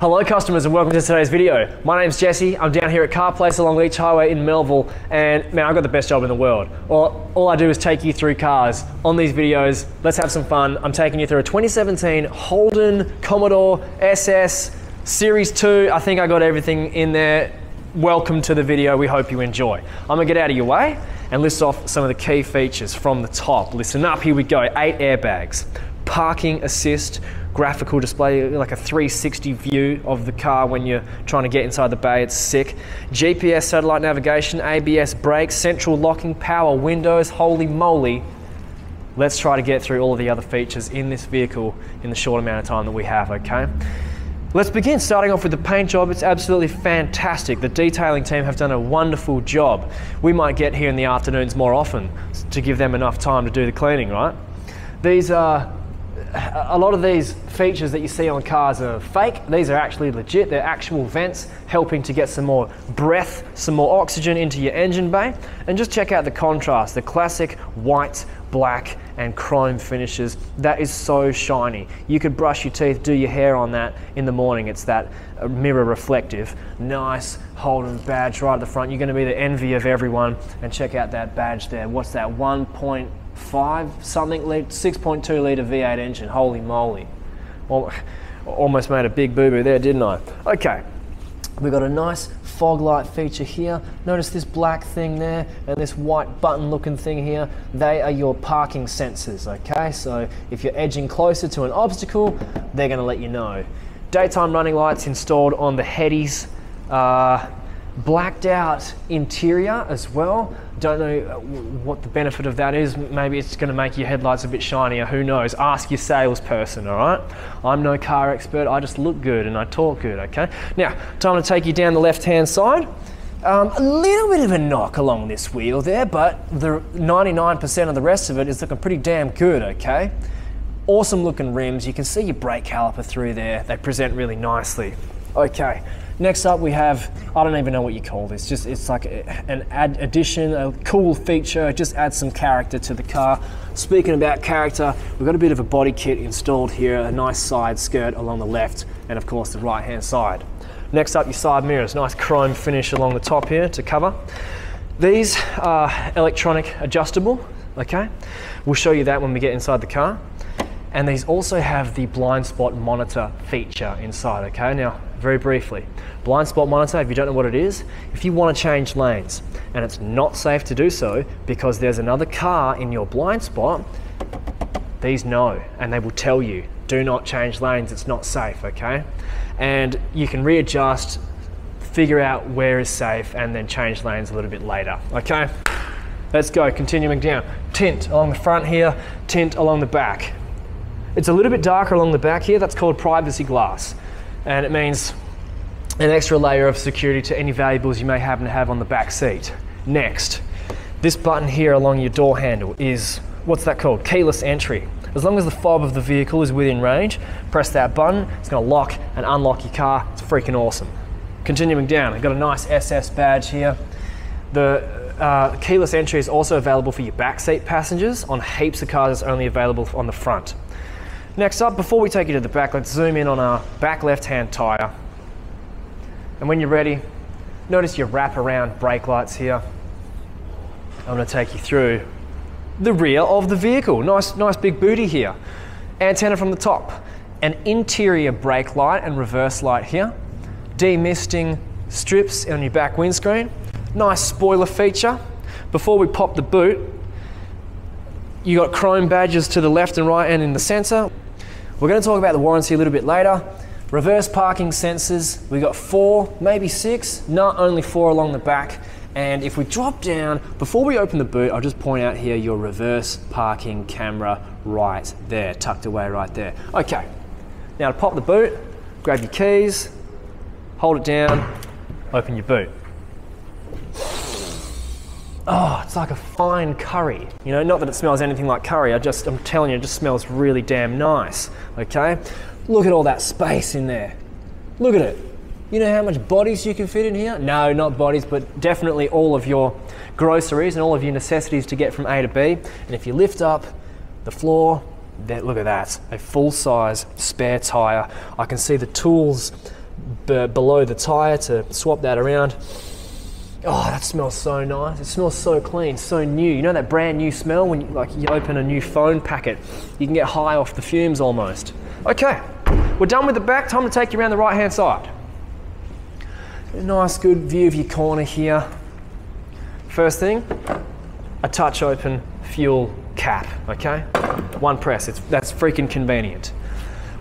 Hello customers and welcome to today's video. My name's Jesse, I'm down here at Car Place along Leach Highway in Melville, and man, I've got the best job in the world. All I do is take you through cars on these videos. Let's have some fun. I'm taking you through a 2017 Holden Commodore SS Series 2. I think I got everything in there. Welcome to the video, we hope you enjoy. I'm gonna get out of your way and list off some of the key features from the top. Listen up, here we go. 8 airbags, parking assist, graphical display, like a 360 view of the car when you're trying to get inside the bay, it's sick. GPS satellite navigation, ABS brakes, central locking, power windows, holy moly. Let's try to get through all of the other features in this vehicle in the short amount of time that we have, okay? Let's begin starting off with the paint job. It's absolutely fantastic. The detailing team have done a wonderful job. We might get here in the afternoons more often to give them enough time to do the cleaning, right? These are a lot of these features that you see on cars are fake. These are actually legit. They're actual vents helping to get some more breath, some more oxygen into your engine bay. And just check out the contrast, the classic white, black and chrome finishes. That is so shiny. You could brush your teeth, do your hair on that in the morning. It's that mirror reflective. Nice Holden badge right at the front. You're going to be the envy of everyone. And check out that badge there. What's that, 6.2 litre V8 engine, holy moly. Almost made a big boo-boo there, didn't I? Okay, we've got a nice fog light feature here. Notice this black thing there and this white button looking thing here. They are your parking sensors, okay? So if you're edging closer to an obstacle, they're gonna let you know. Daytime running lights installed on the headies. Blacked out interior as well. Don't know what the benefit of that is. Maybe it's going to make your headlights a bit shinier. Who knows? Ask your salesperson, all right? I'm no car expert. I just look good and I talk good, okay? Now, time to take you down the left-hand side. A little bit of a knock along this wheel there, but the 99% of the rest of it is looking pretty damn good, okay? Awesome looking rims. You can see your brake caliper through there. They present really nicely. Okay. Next up we have, I don't even know what you call this, just it's like an addition, a cool feature, just adds some character to the car. Speaking about character, we've got a bit of a body kit installed here, a nice side skirt along the left and of course the right hand side. Next up your side mirrors, nice chrome finish along the top here to cover. These are electronic adjustable, okay? We'll show you that when we get inside the car. And these also have the blind spot monitor feature inside, okay? Now, very briefly, blind spot monitor, if you don't know what it is, if you want to change lanes and it's not safe to do so because there's another car in your blind spot, these know and they will tell you, do not change lanes, it's not safe, okay? And you can readjust, figure out where is safe and then change lanes a little bit later, okay? Let's go, continuing down. Tint along the front here, tint along the back. It's a little bit darker along the back here, that's called privacy glass. And it means an extra layer of security to any valuables you may happen to have on the back seat. Next, this button here along your door handle is, what's that called? Keyless entry. As long as the fob of the vehicle is within range, press that button, it's gonna lock and unlock your car, it's freaking awesome. Continuing down, I've got a nice SS badge here. The keyless entry is also available for your back seat passengers. On heaps of cars, it's only available on the front. Next up, before we take you to the back, let's zoom in on our back left-hand tyre. And when you're ready, notice your wrap-around brake lights here. I'm going to take you through the rear of the vehicle. Nice big booty here. Antenna from the top. An interior brake light and reverse light here. Demisting strips on your back windscreen. Nice spoiler feature. Before we pop the boot, you got chrome badges to the left and right and in the centre. We're going to talk about the warranty a little bit later. Reverse parking sensors, we got 4, maybe 6, not only 4 along the back. And if we drop down, before we open the boot, I'll just point out here your reverse parking camera right there, tucked away right there. Okay, now to pop the boot, grab your keys, hold it down, open your boot. Oh, it's like a fine curry. You know, not that it smells anything like curry, I'm telling you, it just smells really damn nice, okay? Look at all that space in there. Look at it. You know how much bodies you can fit in here? No, not bodies, but definitely all of your groceries and all of your necessities to get from A to B. And if you lift up the floor, look at that, a full-size spare tire. I can see the tools below the tire to swap that around. Oh, that smells so nice. It smells so clean, so new. You know that brand new smell when you, like, you open a new phone packet? You can get high off the fumes almost. Okay, we're done with the back. Time to take you around the right-hand side. A nice good view of your corner here. First thing, a touch open fuel cap, okay? One press, that's freaking convenient.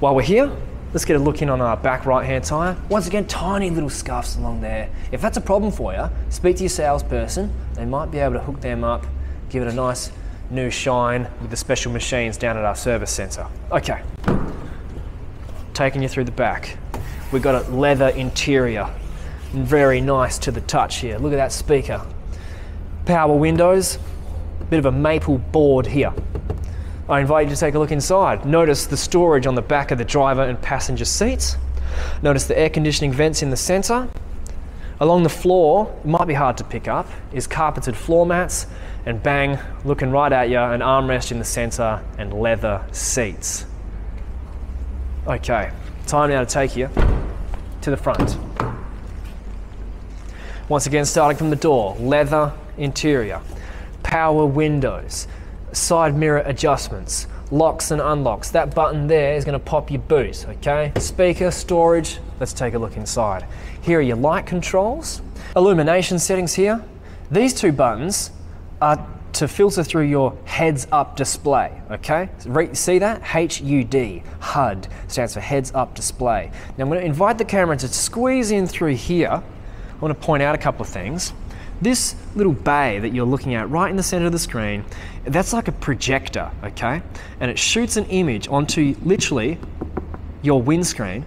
While we're here, let's get a look in on our back right-hand tyre. Once again, tiny little scuffs along there. If that's a problem for you, speak to your salesperson. They might be able to hook them up, give it a nice new shine with the special machines down at our service centre. Okay, taking you through the back. We've got a leather interior, very nice to the touch here. Look at that speaker. Power windows, a bit of a maple board here. I invite you to take a look inside. Notice the storage on the back of the driver and passenger seats. Notice the air conditioning vents in the centre. Along the floor, it might be hard to pick up, is carpeted floor mats, and bang, looking right at you, an armrest in the centre and leather seats. Okay, time now to take you to the front. Once again, starting from the door, leather interior, power windows, side mirror adjustments, locks and unlocks. That button there is going to pop your boot, okay? Speaker, storage. Let's take a look inside. Here are your light controls, illumination settings here. These two buttons are to filter through your heads-up display, okay? See that? HUD, HUD, stands for heads-up display. Now I'm going to invite the camera to squeeze in through here. I want to point out a couple of things. This little bay that you're looking at right in the center of the screen, that's like a projector, okay? And it shoots an image onto literally your windscreen,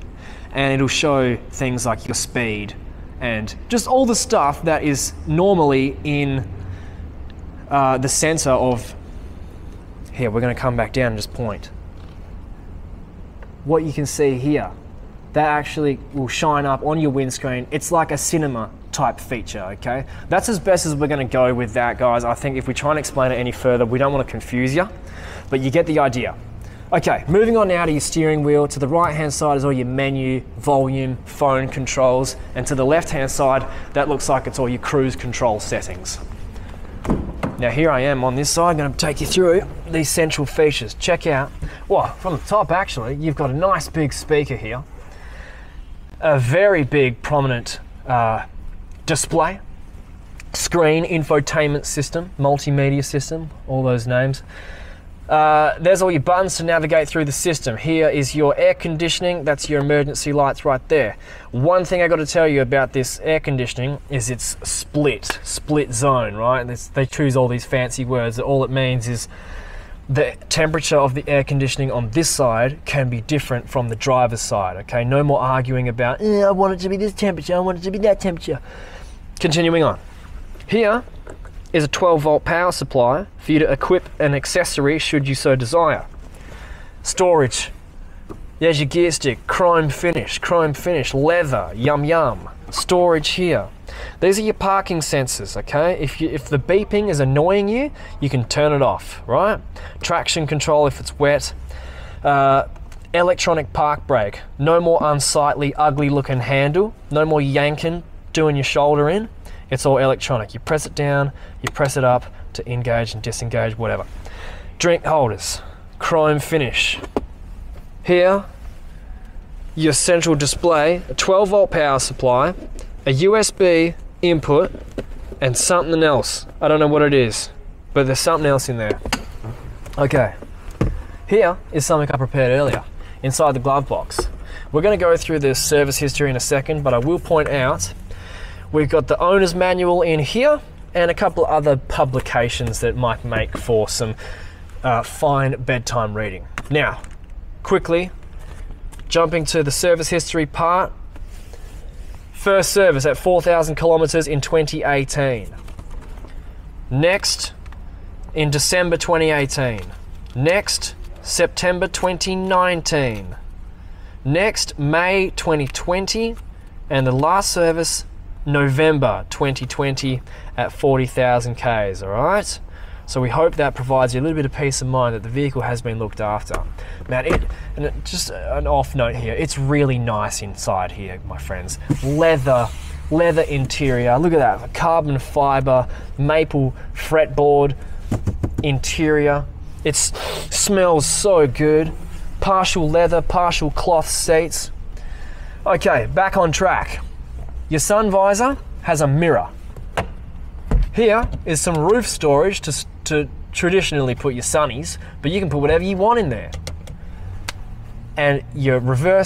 and it'll show things like your speed and just all the stuff that is normally in the center of... Here, we're going to come back down and just point. What you can see here, that actually will shine up on your windscreen. It's like a cinema type feature, okay? That's as best as we're going to go with that, guys. I think if we try and explain it any further, we don't want to confuse you, but you get the idea. Okay, moving on now to your steering wheel. To the right-hand side is all your menu, volume, phone controls, and to the left-hand side, that looks like it's all your cruise control settings. Now here I am on this side, I'm going to take you through these central features. Check out, well, from the top actually, you've got a nice big speaker here, a very big prominent display, screen, infotainment system, multimedia system, all those names. There's all your buttons to navigate through the system. Here is your air conditioning, that's your emergency lights right there. One thing I got to tell you about this air conditioning is it's split zone, right? They choose all these fancy words. All it means is the temperature of the air conditioning on this side can be different from the driver's side, okay? No more arguing about, I want it to be this temperature, I want it to be that temperature. Continuing on. Here is a 12-volt power supply for you to equip an accessory should you so desire. Storage. There's your gear stick, chrome finish, leather, yum yum. Storage here. These are your parking sensors, okay? If the beeping is annoying you, you can turn it off, right? Traction control if it's wet. Electronic park brake. No more unsightly, ugly looking handle. No more yanking, doing your shoulder in. It's all electronic. You press it down, you press it up to engage and disengage, whatever. Drink holders, chrome finish. Here, your central display, a 12-volt power supply, a USB input, and something else. I don't know what it is, but there's something else in there. Okay, here is something I prepared earlier, inside the glove box. We're going to go through the service history in a second, but I will point out we've got the owner's manual in here and a couple other publications that might make for some fine bedtime reading. Now, quickly, jumping to the service history part. First service at 4,000 kilometers in 2018. Next, in December 2018. Next, September 2019. Next, May 2020. And the last service, November 2020 at 40,000 Ks, all right? So we hope that provides you a little bit of peace of mind that the vehicle has been looked after. Man, just an off note here, it's really nice inside here, my friends. Leather interior, look at that, carbon fiber, maple fretboard, interior. It smells so good. Partial leather, partial cloth seats. Okay, back on track. Your sun visor has a mirror. Here is some roof storage to traditionally put your sunnies, but you can put whatever you want in there. And your rear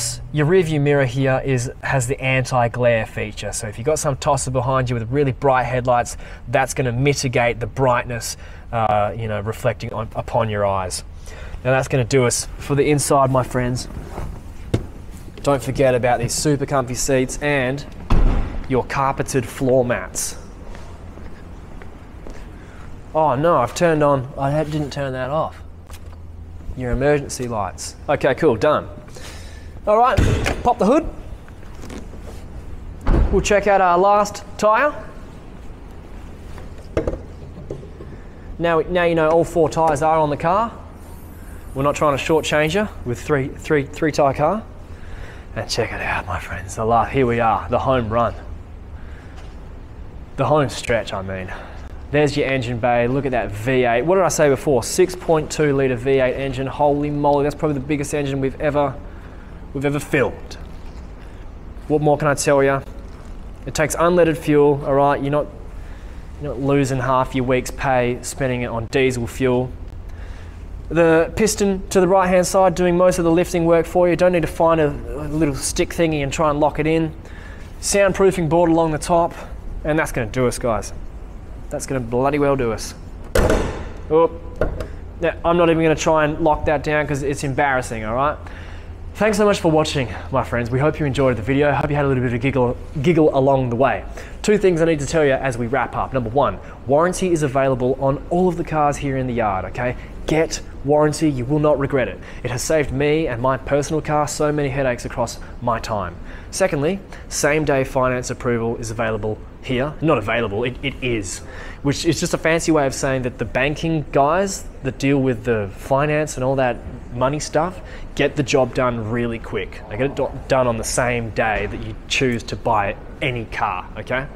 view mirror here has the anti-glare feature. So if you've got some tosser behind you with really bright headlights, that's going to mitigate the brightness, reflecting upon your eyes. Now that's going to do us for the inside, my friends. Don't forget about these super comfy seats and your carpeted floor mats. Oh no, I didn't turn that off. Your emergency lights. Okay, cool, done. All right, pop the hood. We'll check out our last tire. Now you know all four tires are on the car. We're not trying to shortchange you with three tire car. And check it out, my friends. Here we are, the home run. The home stretch, I mean. There's your engine bay. Look at that V8. What did I say before? 6.2 litre V8 engine. Holy moly, that's probably the biggest engine we've ever filled. What more can I tell you? It takes unleaded fuel. All right, you're not losing half your week's pay spending it on diesel fuel. The piston to the right hand side doing most of the lifting work for you. Don't need to find a little stick thingy and try and lock it in. Soundproofing board along the top, and that's going to do us, guys. That's going to bloody well do us. Oh, now, I'm not even going to try and lock that down because it's embarrassing, all right? Thanks so much for watching, my friends. We hope you enjoyed the video. Hope you had a little bit of giggle along the way. Two things I need to tell you as we wrap up. Number one, warranty is available on all of the cars here in the yard, okay? Get warranty, you will not regret it. It has saved me and my personal car so many headaches across my time. Secondly, same-day finance approval is available here. Not available, it is. Which is just a fancy way of saying that the banking guys that deal with the finance and all that money stuff, get the job done really quick. They get it done on the same day that you choose to buy any car, okay?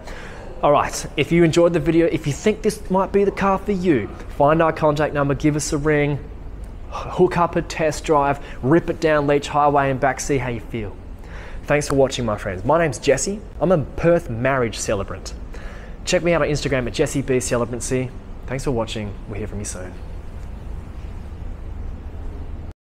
All right, if you enjoyed the video, if you think this might be the car for you, find our contact number, give us a ring, hook up a test drive, rip it down Leach Highway and back, see how you feel. Thanks for watching, my friends. My name's Jesse. I'm a Perth marriage celebrant. Check me out on Instagram at Jesse B Celebrancy. Thanks for watching. We'll hear from you soon.